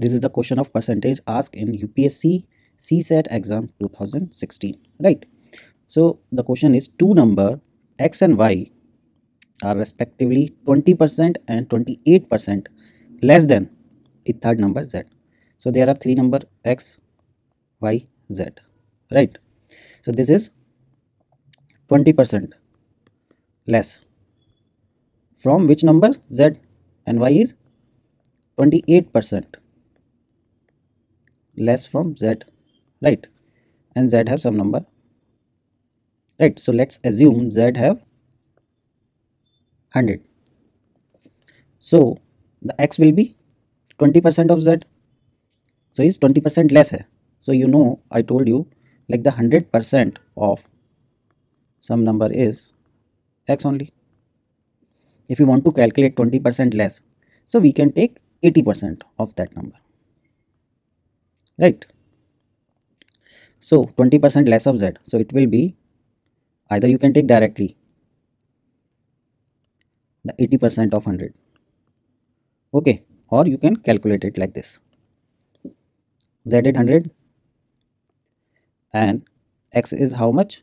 This is the question of percentage asked in UPSC CSAT exam 2016, right? So the question is, two number x and y are respectively 20% and 28% less than a third number z. So there are three number x, y, z, right? So this is 20% less from which number? Z, and y is 28% less from z, right? And z have some number, right? So let's assume z have 100. So the x will be 20% of z, so is 20% less hai. So you know, I told you, like the 100% of some number is x only. If you want to calculate 20% less, so we can take 80% of that number, right? So 20% less of z, so it will be either you can take directly the 80% of 100, okay, or you can calculate it like this: z is 100 and x is how much?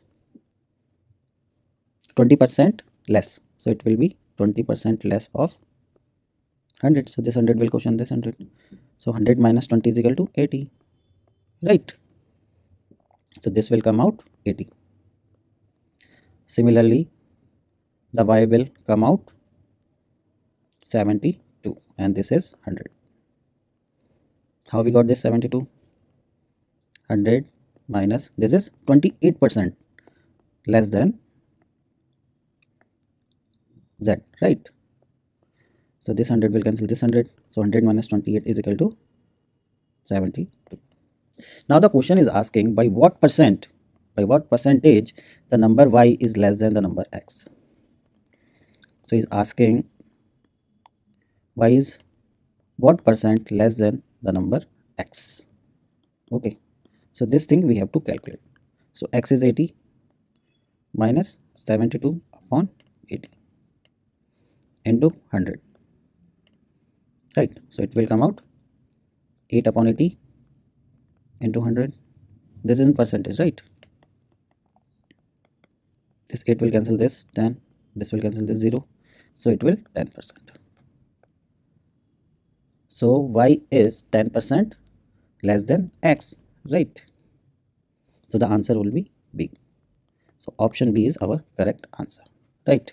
20% less, so it will be 20% less of 100. So this 100 will question this 100. So 100 minus 20 is equal to 80, right? So this will come out 80. Similarly, the y will come out 72, and this is 100. How we got this 72? 100 minus, this is 28% less than z, right? So this 100 will cancel this 100. So 100 minus 28 is equal to 72. Now the question is asking by what percentage the number y is less than the number x. So he's asking y is what percent less than the number x. Okay, so this thing we have to calculate. So x is 80 minus 72 upon 80 into 100, right? So it will come out 8 upon 80 into 100. This is in percentage, right? This 8 will cancel this 10, this will cancel this 0, so it will 10%. So y is 10% less than x, right? So the answer will be B. So option B is our correct answer, right?